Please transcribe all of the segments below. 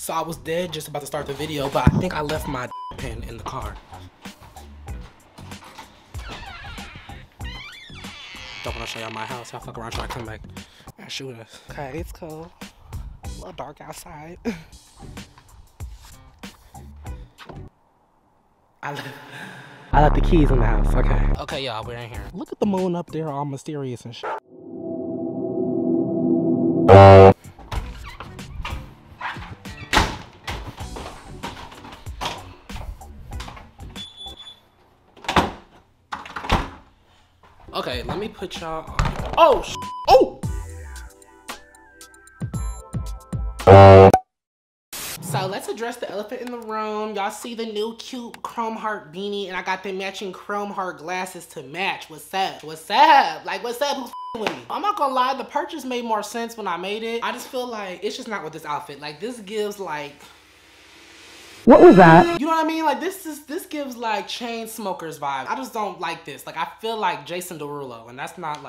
So I was dead just about to start the video, but I think I left my pen in the car. Don't want to show y'all my house. Y'all fuck around, try to come back and shoot us. Okay, it's cool. A little dark outside. I left the keys in the house, okay. Okay, y'all, we're in here. Look at the moon up there, all mysterious and shit. Okay, let me put y'all on. Oh, sh oh! So let's address the elephant in the room. Y'all see the new cute Chrome Heart beanie, and I got the matching Chrome Heart glasses to match. What's up? What's up? Like, what's up? Who's with me? I'm not gonna lie, the purchase made more sense when I made it. I just feel like it's just not with this outfit. Like, this gives like. What was that? You know what I mean? Like this gives like chain smokers vibe. I just don't like this. Like I feel like Jason Derulo, and that's not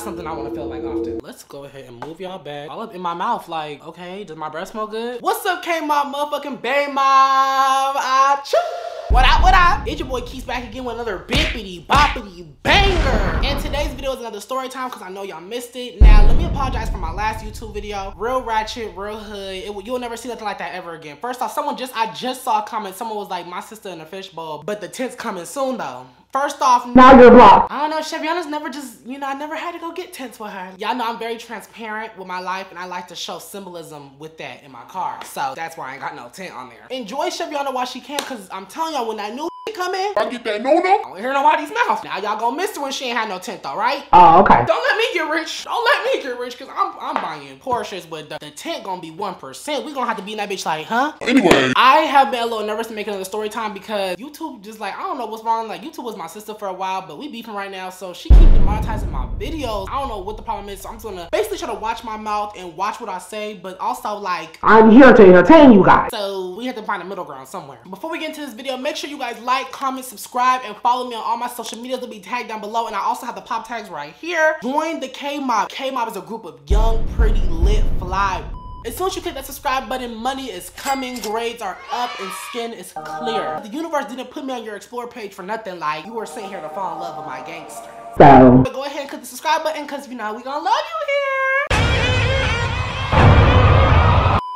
something I want to feel like often. Let's go ahead and move y'all back. All up in my mouth, like, okay, does my breath smell good? What's up, K-Mob, motherfucking Bay-Mob? What up? It's your boy Kees back again with another bippity boppity banger. And today's video is another story time because I know y'all missed it. Now, let me apologize for my last YouTube video. Real ratchet, real hood. You'll never see nothing like that ever again. First off, I just saw a comment. Someone was like, my sister in a fishbowl, but the tent's coming soon though. First off, now you're blocked. I don't know, Chevyana's never just, you know, I never had to go get tents with her. Y'all know I'm very transparent with my life and I like to show symbolism with that in my car. So that's why I ain't got no tent on there. Enjoy Chevyana while she can, cause I'm telling y'all when that new coming, I get that no-no. I don't hear nobody's mouth. Now y'all gonna miss her when she ain't had no tent though, right? Oh, okay. Don't let me get rich. Don't let me get rich, cause I'm buying Porsches, but the tent gonna be 1%. We gonna have to be in that bitch like, huh? Anyway. I have been a little nervous to make another story time because YouTube just like, I don't know what's wrong. Like YouTube was my sister for a while, but we beefing right now, so she keep demonetizing my videos. I don't know what the problem is, so I'm just gonna basically try to watch my mouth and watch what I say, but also like, I'm here to entertain you guys. So we have to find a middle ground somewhere. Before we get into this video, make sure you guys like, comment, subscribe, and follow me on all my social medias. They'll be tagged down below, and I also have the pop tags right here. Join the K-Mob. K-Mob is a group of young, pretty, lit, fly. As soon as you click that subscribe button, money is coming, grades are up, and skin is clear. The universe didn't put me on your explore page for nothing, like you were sitting here to fall in love with my gangster. So but go ahead and click the subscribe button, cause you know we gonna love you here.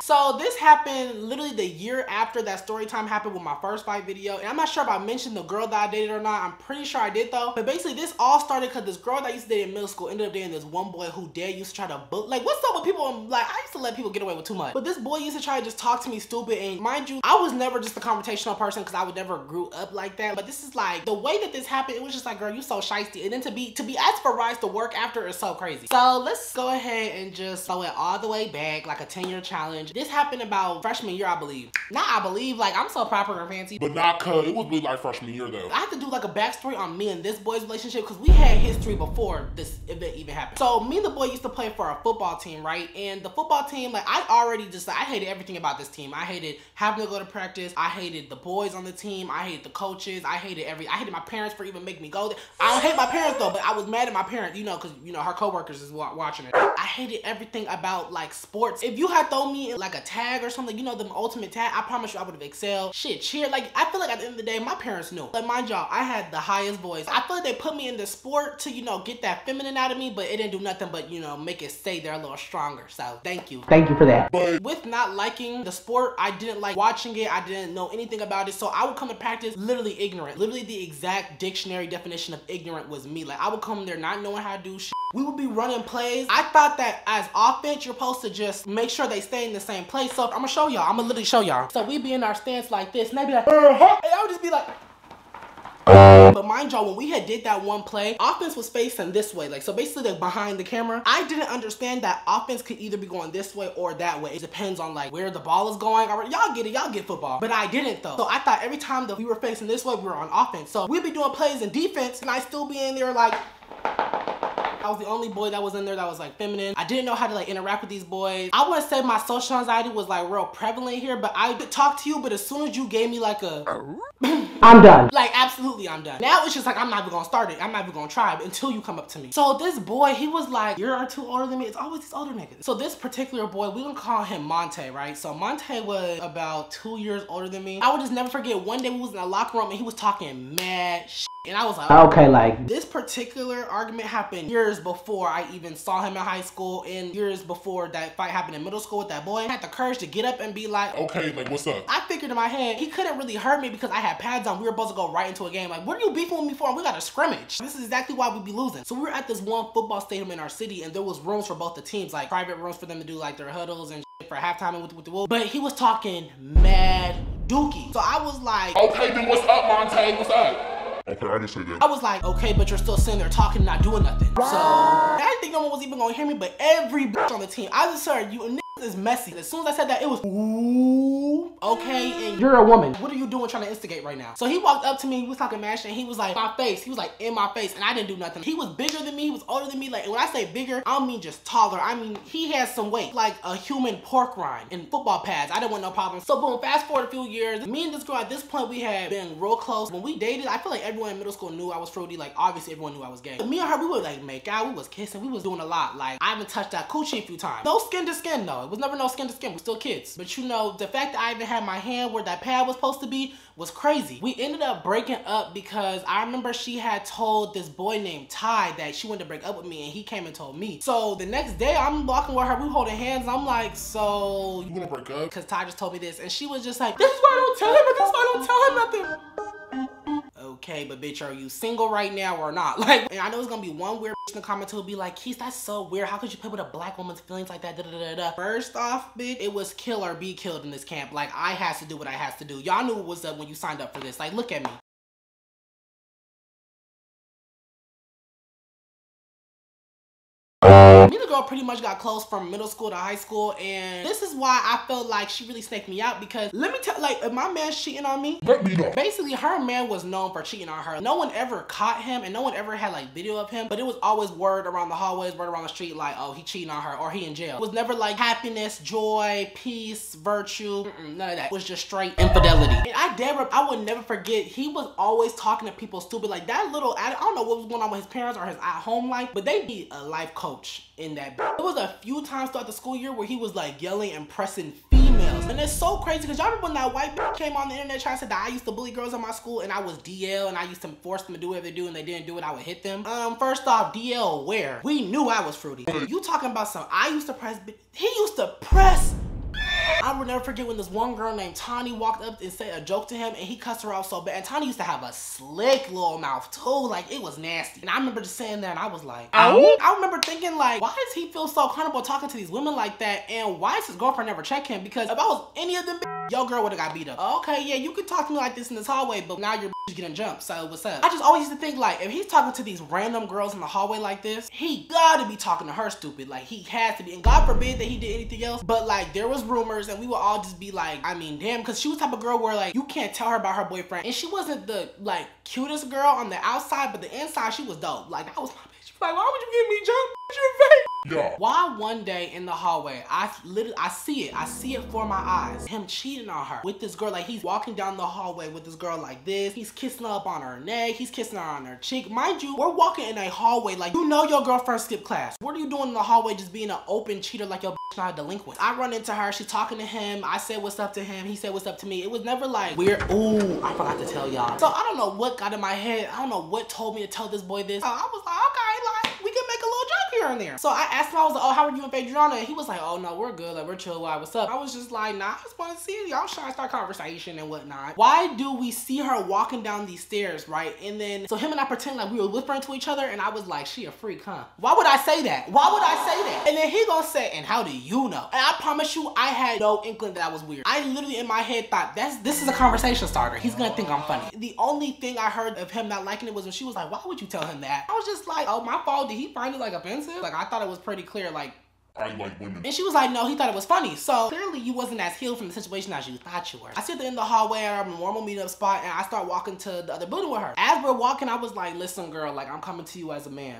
So this happened literally the year after that story time happened with my first fight video. And I'm not sure if I mentioned the girl that I dated or not. I'm pretty sure I did though. But basically this all started because this girl that I used to date in middle school ended up dating this one boy who dad used to try to book. Like what's up with people? Like I used to let people get away with too much. But this boy used to try to just talk to me stupid. And mind you, I was never just a confrontational person because I would never grew up like that. But this is like the way that this happened. It was just like, girl, you so shiesty. And then to be asked for rides to work after is so crazy. So let's go ahead and just throw it all the way back like a 10-year challenge. This happened about freshman year, I believe. Like, I'm so proper and fancy. But not cuz. It was really like freshman year, though. I have to do, like, a backstory on me and this boy's relationship, because we had history before this event even happened. So, me and the boy used to play for a football team, right? And the football team, like, I already just, like, I hated everything about this team. I hated having to go to practice. I hated the boys on the team. I hated the coaches. I hated my parents for even making me go there. I don't hate my parents, though, but I was mad at my parents, you know, because, you know, her coworkers is watching it. I hated everything about, like, sports. If you had thrown me in, like, a tag or something, you know, the ultimate tag, I promise you I would have excelled. Shit, cheer. Like, I feel like at the end of the day, my parents knew. Like, mind y'all, I had the highest voice. I feel like they put me in the sport to, you know, get that feminine out of me, but it didn't do nothing but, you know, make it stay there a little stronger. So, thank you. Thank you for that. But with not liking the sport, I didn't like watching it. I didn't know anything about it. So, I would come to practice literally ignorant. Literally the exact dictionary definition of ignorant was me. Like, I would come there not knowing how to do shit. We would be running plays. I thought that as offense, you're supposed to just make sure they stay in the same place. So I'm gonna literally show y'all. So we be in our stance like this, and they'd be like, uh-huh. And I would just be like, but mind y'all, when we had did that one play, offense was facing this way. Like, so basically they're behind the camera. I didn't understand that offense could either be going this way or that way. It depends on like where the ball is going. Y'all get it, y'all get football. But I didn't though. So I thought every time that we were facing this way, we were on offense. So we'd be doing plays in defense, and I'd still be in there like, I was the only boy that was in there that was like feminine. I didn't know how to like interact with these boys. I wouldn't say my social anxiety was like real prevalent here, but I could talk to you, but as soon as you gave me like a I'm done. Like absolutely I'm done. Now it's just like I'm not even gonna start it. I'm not even gonna try it until you come up to me. So this boy, he was like, you're too older than me. It's always these older niggas. So this particular boy, we gonna call him Monte, right? So Monte was about 2 years older than me. I would just never forget, one day we was in the locker room and he was talking mad shit. And I was like, okay, like this particular argument happened years before I even saw him in high school and years before that fight happened in middle school with that boy. I had the courage to get up and be like, okay, like what's up? I figured in my head, he couldn't really hurt me because I had pads on. We were supposed to go right into a game. Like, what are you beefing with me for? We got a scrimmage. This is exactly why we be losing. So we were at this one football stadium in our city and there was rooms for both the teams, like private rooms for them to do like their huddles and shit for halftime with the wolves. But he was talking mad dookie. So I was like, okay, then what's up, Monte? What's up? Okay, I didn't say that. I was like, okay, but you're still sitting there talking, not doing nothing. So, I didn't think no one was even gonna hear me, but every bitch on the team, I just heard you and niggas is messy. As soon as I said that, it was, ooh, okay, and you're a woman. What are you doing trying to instigate right now? So he walked up to me, he was talking mad shit, and he was like, my face. He was like, in my face, and I didn't do nothing. He was bigger than me, he was older than me. Like, when I say bigger, I don't mean just taller. I mean, he has some weight, like a human pork rind in football pads. I didn't want no problem. So boom, fast forward a few years, me and this girl at this point, we had been real close. When we dated, I feel like everyone in middle school knew I was fruity. Like, obviously everyone knew I was gay. But me and her, we would like make out, we was kissing, we was doing a lot. Like, I even touched that coochie a few times. No skin to skin though. It was never no skin to skin. We're still kids. But you know, the fact that I even had my hand where that pad was supposed to be was crazy. We ended up breaking up because I remember she had told this boy named Ty that she wanted to break up with me and he came and told me. So the next day I'm walking with her, we holding hands, and I'm like, so you wanna break up? Cause Ty just told me this, and she was just like, this is why I don't tell him, but this is why I don't tell him nothing. Okay, but bitch, are you single right now or not? Like, and I know it's gonna be one weird bitch in the comments who'll be like, Kees, that's so weird. How could you play with a black woman's feelings like that? Da, da, da, da. First off, bitch, it was kill or be killed in this camp. Like, I has to do what I has to do. Y'all knew what was up when you signed up for this. Like, look at me. Me and the girl pretty much got close from middle school to high school, and this is why I felt like she really snaked me out, because let me tell, like, if my man's cheating on me, let me know. Basically, her man was known for cheating on her. No one ever caught him, and no one ever had, like, video of him, but it was always word around the hallways, word around the street, like, oh, he cheating on her, or he in jail. It was never, like, happiness, joy, peace, virtue, none of that. It was just straight infidelity. And I would never forget, he was always talking to people stupid, like, that little, I don't know what was going on with his parents or his at-home life, but they need a life coach in that. There was a few times throughout the school year where he was like yelling and pressing females, and it's so crazy because y'all remember when that white bitch came on the internet trying to say that I used to bully girls in my school and I was DL and I used to force them to do whatever they do, and they didn't do it, I would hit them. First off, DL where? We knew I was fruity. You talking about some I used to press, he used to press. I will never forget when this one girl named Tani walked up and said a joke to him, and he cussed her out so bad. And Tani used to have a slick little mouth too, like it was nasty. And I remember just saying that, and I was like, oh. I remember thinking like, why does he feel so comfortable talking to these women like that, and why does his girlfriend never check him? Because if I was any of them, your girl would have got beat up. Okay, yeah, you could talk to me like this in this hallway, but now you're getting jumped, so what's up? I just always used to think like, if he's talking to these random girls in the hallway like this, he gotta be talking to her stupid. Like, he has to be, and God forbid that he did anything else, but like there was rumors, and we would all just be like, I mean, damn, because she was the type of girl where like you can't tell her about her boyfriend, and she wasn't the like cutest girl on the outside, but the inside she was dope. Like, that was my bitch. Like, why would you give me jumped? You're fake. Yeah. Why one day in the hallway, I see it for my eyes, him cheating on her with this girl. Like, he's walking down the hallway with this girl like this, he's kissing up on her neck, he's kissing her on her cheek. Mind you, we're walking in a hallway, like, you know your girlfriend skipped class. What are you doing in the hallway just being an open cheater like your bitch not a delinquent? I run into her, she's talking to him, I said what's up to him, he said what's up to me. It was never like weird. Ooh, I forgot to tell y'all. So I don't know what got in my head, I don't know what told me to tell this boy this. So I was like, okay, like, we can make a little joke here and there. So I asked him, I was like, oh, how are you and Fadriana? And he was like, oh no, we're good, like, we're chill, why, what's up? I was just like, nah, I just wanna see y'all trying to start conversation and whatnot. Why do we see her walking down these stairs, right? And then, so him and I pretend like we were whispering to each other, and I was like, she a freak, huh? Why would I say that? Why would I say that? And then he gonna say, and how do you know? And I promise you, I had no inkling that I was weird. I literally in my head thought, this is a conversation starter. He's gonna think I'm funny. The only thing I heard of him not liking it was when she was like, why would you tell him that? I was just like, oh, my fault, did he find it like offensive? Like, I thought it was pretty clear, like, I like women. And she was like, no, he thought it was funny. So clearly you wasn't as healed from the situation as you thought you were. I sit at the end of the hallway at a normal meetup spot, and I start walking to the other building with her. As we're walking, I was like, listen, girl, like, I'm coming to you as a man.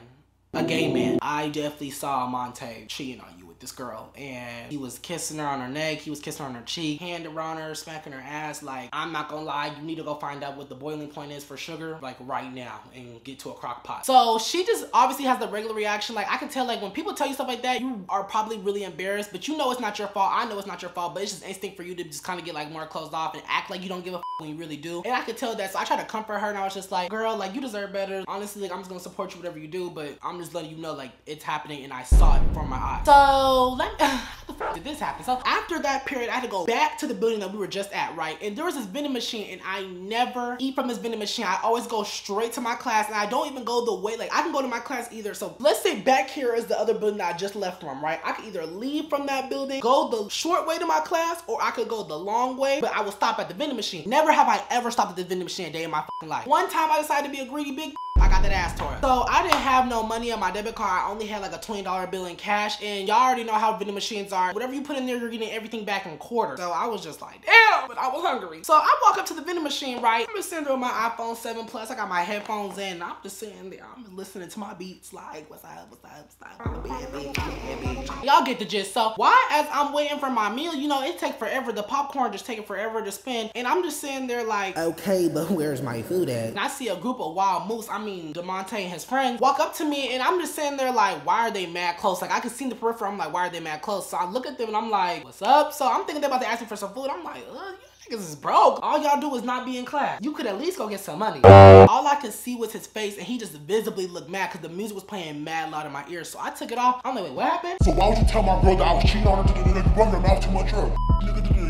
a gay man. I definitely saw Monte cheating on you with this girl, and he was kissing her on her neck, he was kissing her on her cheek, hand around her, smacking her ass. Like, I'm not gonna lie, you need to go find out what the boiling point is for sugar, like right now, and get to a crock pot. So she just obviously has the regular reaction. Like, I can tell, like, when people tell you stuff like that, you are probably really embarrassed, but you know it's not your fault. I know it's not your fault, but it's just instinct for you to just kind of get like more closed off and act like you don't give a f when you really do. And I could tell that, so I tried to comfort her, and I was just like, girl, like, you deserve better. Honestly, like, I'm just gonna support you whatever you do, but I'm just letting you know, like, it's happening and I saw it from my eyes. So let me, how the f did this happen? So after that period, I had to go back to the building that we were just at, right? And there was this vending machine, and I never eat from this vending machine. I always go straight to my class, and I don't even go the way, like, I can go to my class either. So let's say back here is the other building that I just left from, right? I could either leave from that building, go the short way to my class, or I could go the long way, but I would stop at the vending machine. Never have I ever stopped at the vending machine a day in my fucking life. One time I decided to be a greedy big, I got that ass tore. So I didn't have no money on my debit card. I only had like a $20 bill in cash, and y'all already know how vending machines are. Whatever you put in there, you're getting everything back in quarter. So I was just like, damn, but I was hungry. So I walk up to the vending machine, right? I'm just sitting there with my iPhone 7 Plus. I got my headphones in, and I'm just sitting there. I'm listening to my beats like, what's up, what's up, what's up? Y'all get the gist. So why, as I'm waiting for my meal, you know, it takes forever. The popcorn just taking forever to spend, and I'm just sitting there like, okay, but where's my food at? And I see a group of wild moose, I mean, Demonte and his friends, walk up to me, and I'm just sitting there like, why are they mad close? Like, I can see in the peripheral, I'm like, why are they mad close? So I look at them and I'm like, what's up? So I'm thinking they're about to ask me for some food. I'm like, ugh, niggas is broke. All y'all do is not be in class. You could at least go get some money. All I could see was his face, and he just visibly looked mad because the music was playing mad loud in my ears. So I took it off. I'm like, wait, what happened? So why would you tell my brother I was cheating on her? You run your mouth too much up.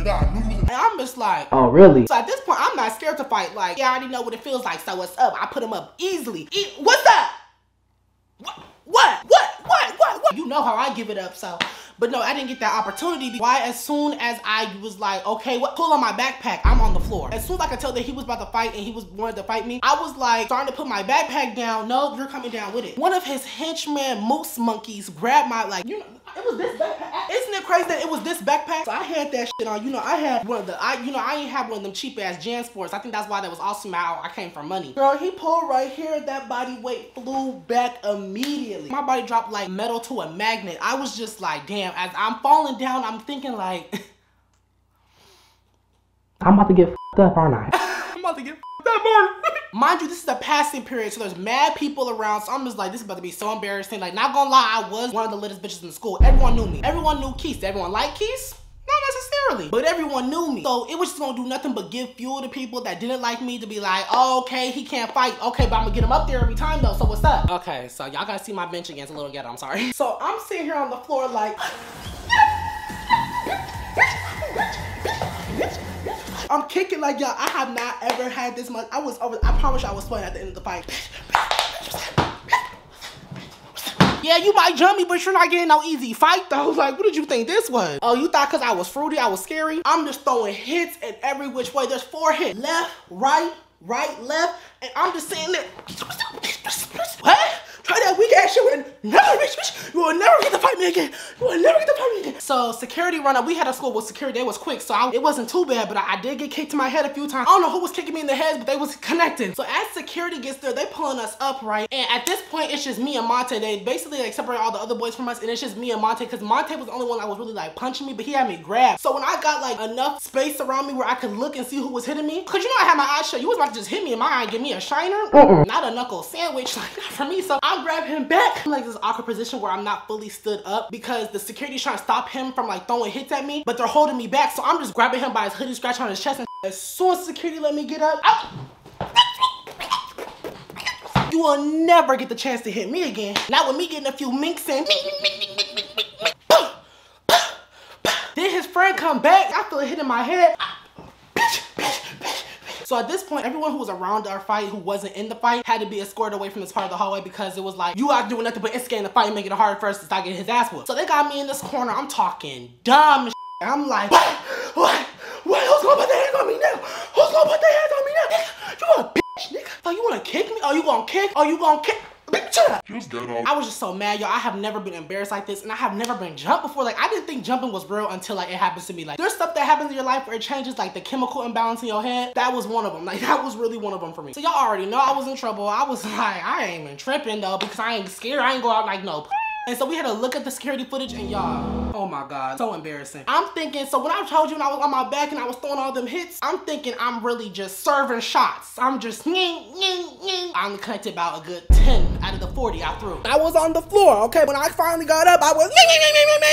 And I'm just like, oh really? So at this point, I'm not scared to fight. Like, yeah, I already know what it feels like. So what's up? I put him up easily. What's up? What? You know how I give it up. So, but no, I didn't get that opportunity. Why? As soon as I was like, okay, what? Pull on my backpack. I'm on the floor. As soon as I could tell that he was about to fight and he was wanted to fight me, I was like, starting to put my backpack down. No, you're coming down with it. One of his henchmen, moose monkeys, grabbed my, like, you know, it was this backpack. Isn't it crazy that it was this backpack? So I had that shit on. You know, I had one of the, I ain't have one of them cheap ass Jansports. I think that's why that was awesome how I came from money. Girl, he pulled right here. That body weight flew back immediately. My body dropped like metal to a magnet. I was just like, damn, as I'm falling down, I'm thinking like, I'm about to get f***ed up, aren't I? I'm about to get f***ed up, aren't I? Mind you, this is a passing period, so there's mad people around, so I'm just like, this is about to be so embarrassing. Like, not gonna lie, I was one of the littest bitches in school. Everyone knew me. Everyone knew Kees. Did everyone like Kees? Not necessarily, but everyone knew me. So it was just gonna do nothing but give fuel to people that didn't like me to be like, oh, okay, he can't fight. Okay, but I'm gonna get him up there every time though, so what's up? Okay, so y'all gotta see my bench against a little ghetto, I'm sorry. So I'm sitting here on the floor like, I'm kicking like, y'all, I have not ever had this much. I was over, I promise you I was sweating at the end of the fight. Yeah, you might jump me, but you're not getting no easy fight though. Like, what did you think this was? Oh, you thought cause I was fruity, I was scary? I'm just throwing hits in every which way. There's 4 hits. Left, right, left, and I'm just saying that. What? Try that weak ass shit and never, bitch, you will never get to fight me again. You will never get to fight me again. So security run up, we had a school with security, they was quick, so it wasn't too bad, but I did get kicked in my head a few times. I don't know who was kicking me in the head, but they was connecting. So as security gets there, they pulling us up, right? And at this point, it's just me and Monte. They basically like separate all the other boys from us, and it's just me and Monte, because Monte was the only one that was really like punching me, but he had me grabbed. So when I got like enough space around me where I could look and see who was hitting me, because you know I had my eyes shut, you was about to just hit me in my eye and give me a shiner, not a knuckle sandwich, like not for me. So I grab him back. I'm like this awkward position where I'm not fully stood up because the security's trying to stop him from like throwing hits at me, but they're holding me back. So I'm just grabbing him by his hoodie, scratching on his chest, and as soon as security let me get up, you will never get the chance to hit me again. Not with me getting a few minks in. Then his friend come back. I feel it hitting my head. So at this point, everyone who was around our fight, who wasn't in the fight, had to be escorted away from this part of the hallway because it was like, you out doing nothing but instigating the fight and making it hard for us to start getting his ass whooped. So they got me in this corner. I'm talking dumb as shit. I'm like, what? Who's gonna put their hands on me now? Who's gonna put their hands on me now? Nigga, you a bitch, nigga. So you wanna kick me? Oh, you gonna kick? Oh, you gonna kick? Bitch. Shut up. I was just so mad, y'all. I have never been embarrassed like this, and I have never been jumped before. Like, I didn't think jumping was real until, like, it happens to me. Like, there's stuff that happens in your life where it changes, like, the chemical imbalance in your head. That was one of them. Like, that was really one of them for me. So y'all already know I was in trouble. I was like, I ain't even tripping, though, because I ain't scared. I ain't go out like, no. And so we had a look at the security footage, and y'all, oh my God, so embarrassing. I'm thinking, so when I told you when I was on my back and I was throwing all them hits, I'm thinking I'm really just serving shots. I'm just, I'm connected about a good 10 out of the 40 I threw. I was on the floor, okay? When I finally got up, I was,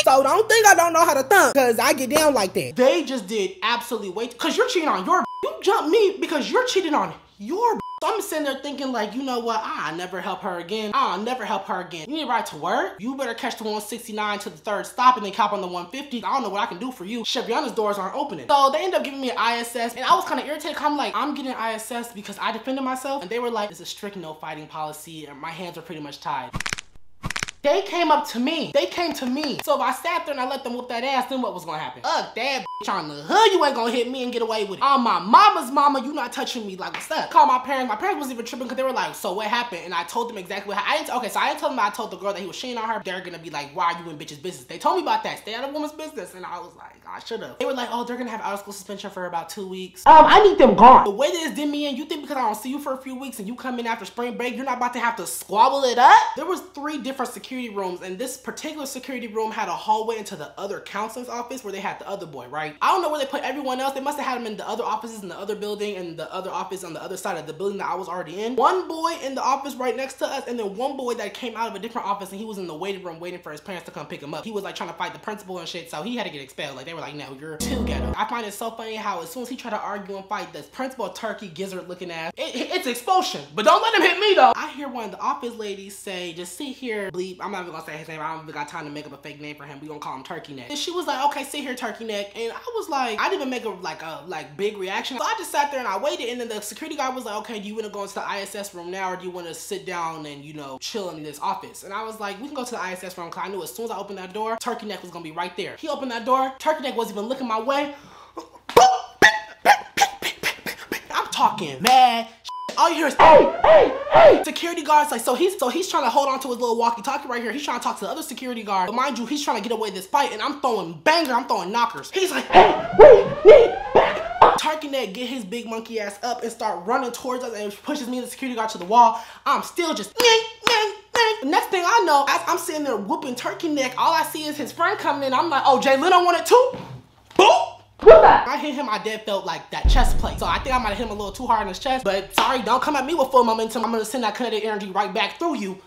so don't think I don't know how to thump, because I get down like that. They just did absolutely wait, because you're cheating on your, you jumped me because you're cheating on your. So I'm sitting there thinking like, you know what? I'll never help her again. I'll never help her again. You need a ride to work? You better catch the 169 to the third stop and then cop on the 150. I don't know what I can do for you. Chevyana's doors aren't opening. So they end up giving me an ISS, and I was kind of irritated. I'm like, I'm getting ISS because I defended myself. And they were like, it's a strict no fighting policy and my hands are pretty much tied. They came up to me. They came to me. So if I sat there and I let them whoop that ass, then what was gonna happen? Ugh, that bitch on the hood, you ain't gonna hit me and get away with it. On my mama's mama, you not touching me, like, what's up? Called my parents. My parents wasn't even tripping because they were like, so what happened? And I told them exactly what happened. Okay, so I didn't tell them I told the girl that he was cheating on her. They're gonna be like, why are you in bitch's business? They told me about that. Stay out of woman's business. And I was like, I should've. They were like, oh, they're gonna have out of school suspension for about 2 weeks. I need them gone. The way that this did me in, you think because I don't see you for a few weeks and you come in after spring break, you're not about to have to squabble it up? There was 3 different security rooms, and this particular security room had a hallway into the other counselor's office where they had the other boy, right? I don't know where they put everyone else. They must have had them in the other offices in the other building and the other office on the other side of the building that I was already in. One boy in the office right next to us, and then one boy that came out of a different office, and he was in the waiting room waiting for his parents to come pick him up. He was like trying to fight the principal and shit, so he had to get expelled. Like, they were like, no, you're too ghetto. I find it so funny how as soon as he tried to argue and fight, this principal turkey gizzard looking ass, it's expulsion, but don't let him hit me though. I hear one of the office ladies say, just sit here, bleep. I'm not even gonna say his name. I don't even got time to make up a fake name for him. We gonna call him Turkey Neck. And she was like, okay, sit here, Turkey Neck. And I was like, I didn't even make a big reaction. So I just sat there and I waited, and then the security guy was like, okay, do you wanna go into the ISS room now, or do you wanna sit down and, you know, chill in this office? And I was like, we can go to the ISS room, because I knew as soon as I opened that door, Turkey Neck was gonna be right there. He opened that door, Turkey Neck wasn't even looking my way. I'm talking mad. All you hear is, hey, hey, hey. Security guard's like, so he's trying to hold on to his little walkie-talkie right here. He's trying to talk to the other security guard. But mind you, he's trying to get away this fight, and I'm throwing banger, I'm throwing knockers. He's like, hey, we need back. Turkey Neck get his big monkey ass up and start running towards us, and pushes me and the security guard to the wall. I'm still just, next thing I know, as I'm sitting there whooping Turkey Neck, all I see is his friend coming in. I'm like, oh, Jay Leno wanted too? Boom! I hit him, I did felt like that chest plate. So I think I might have hit him a little too hard in his chest. But sorry, don't come at me with full momentum. I'm gonna send that kinetic energy right back through you.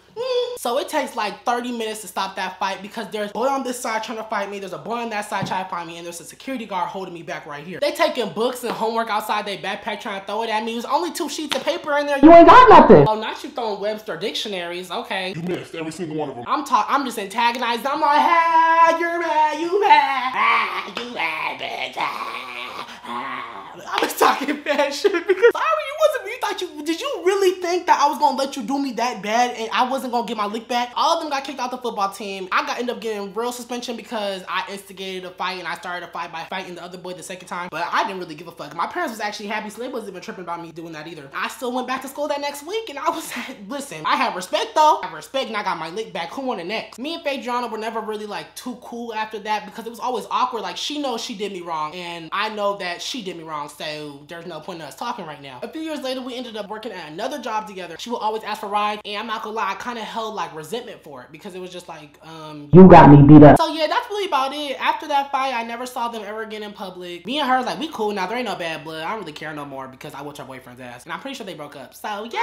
So it takes like 30 minutes to stop that fight, because there's a boy on this side trying to fight me, there's a boy on that side trying to fight me, and there's a security guard holding me back right here. They taking books and homework outside their backpack trying to throw it at me. There's only 2 sheets of paper in there. You ain't got nothing. Oh, not you throwing Webster dictionaries. Okay. You missed every single one of them. I'm just antagonized. I'm like, hey, you're mad, you mad. Ah, you mad, bitch. Ah, ah. I was talking bad shit because did you really think that I was gonna let you do me that bad and I wasn't gonna get my lick back? All of them got kicked out the football team. I got ended up getting real suspension because I instigated a fight, and I started a fight by fighting the other boy the second time, but I didn't really give a fuck. My parents was actually happy, so they wasn't even tripping about me doing that either. I still went back to school that next week, and I was like, listen, I had respect though. I had respect, and I got my lick back. Who wanted next? Me and Fadriana were never really like too cool after that, because it was always awkward. Like, she knows she did me wrong, and I know that she did me wrong, so there's no point in us talking right now. A few years later, we ended up working at another job together. She would always ask for rides, and I'm not gonna lie, I kind of held like resentment for it, because it was just like, you got me beat up. So yeah, that's really about it. After that fight, I never saw them ever again in public. Me and her, like, we cool now. There ain't no bad blood. I don't really care no more, because I whooped her boyfriend's ass, and I'm pretty sure they broke up. So yay!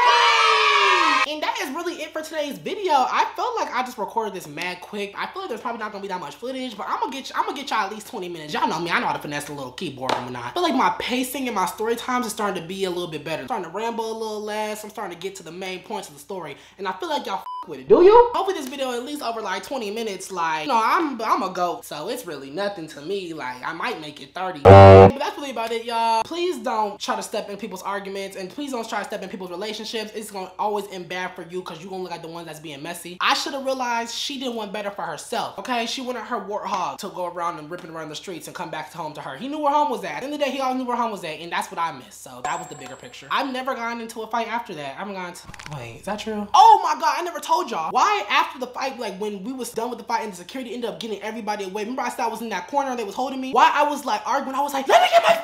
And that is really it for today's video. I felt like I just recorded this mad quick. I feel like there's probably not gonna be that much footage, but I'm gonna get y'all at least 20 minutes. Y'all know me. I know how to finesse a little keyboard and whatnot. I feel like my pacing and my story times is starting to be a little bit better. I'm starting to ramble a little less. I'm starting to get to the main points of the story, and I feel like y'all f with it. Do you? Hopefully this video at least over like 20 minutes. Like, you know, I'm a goat, so it's really nothing to me. Like, I might make it 30. But that's really about it, y'all. Please don't try to step in people's arguments, and please don't try to step in people's relationships. It's gonna always and bad for you because you're gonna look like the one that's being messy. I should have realized she didn't want better for herself, okay? She wanted her warthog to go around and ripping around the streets and come back home to her. He knew where home was at. At the end of the day, he always knew where home was at, and that's what I missed. So that was the bigger picture. I've never gotten into a fight after that. I haven't gotten to... Wait, is that true? Oh my God, I never told y'all. Why after the fight, like when we was done with the fight and the security ended up getting everybody away, remember I said I was in that corner, they was holding me? Why I was like arguing, I was like, let me get my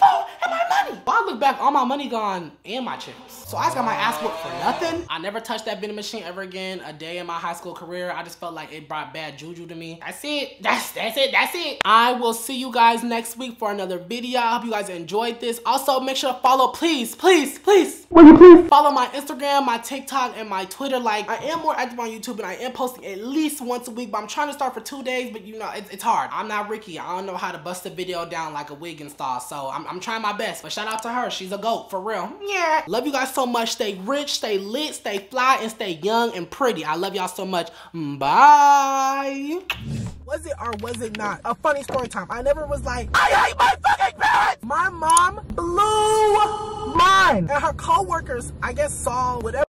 phone and my money. Well, I look back, all my money gone and my chips. So I just got my ass whooped for nothing. I never touched that vending machine ever again a day in my high school career. I just felt like it brought bad juju to me. That's it. That's it. I will see you guys next week for another video. I hope you guys enjoyed this. Also, make sure to follow, please. Will you please? Follow my Instagram, my TikTok, and my Twitter. Like, I am more active on YouTube and I am posting at least once a week, but I'm trying to start for 2 days, but you know, it's hard. I'm not Ricky. I don't know how to bust a video down like a wig and style, so I'm trying my best, but shout out to her. She's a goat, for real. Yeah. Love you guys so much. Stay rich, stay lit, stay fly, and stay young and pretty. I love y'all so much. Bye. Was it or was it not a funny story time? I never was like, I hate my fucking parents! My mom blew mine. And her coworkers, I guess, saw whatever